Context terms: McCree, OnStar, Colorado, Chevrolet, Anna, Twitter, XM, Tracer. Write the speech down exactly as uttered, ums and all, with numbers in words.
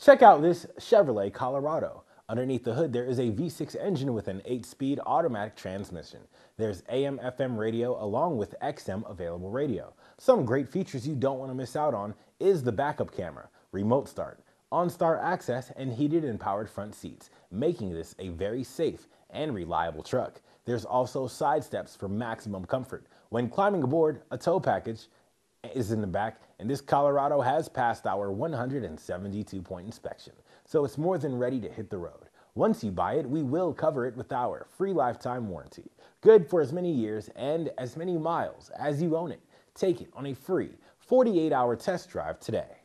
Check out this Chevrolet Colorado. Underneath the hood, there is a V six engine with an eight-speed automatic transmission. There's A M F M radio along with X M available radio. Some great features you don't want to miss out on is the backup camera, remote start, OnStar access, and heated and powered front seats, making this a very safe and reliable truck. There's also side steps for maximum comfort. When climbing aboard, a tow package is in the back, and this Colorado has passed our one hundred seventy-two point inspection, so it's more than ready to hit the road. Once you buy it, we will cover it with our free lifetime warranty. Good for as many years and as many miles as you own it. Take it on a free forty-eight hour test drive today.